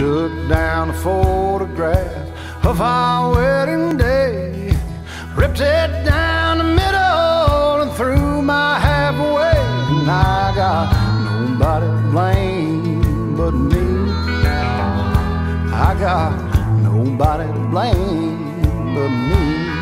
took down a photograph of our wedding day, ripped it down the middle and threw my half away. And I got nobody to blame but me. I got nobody to blame but me.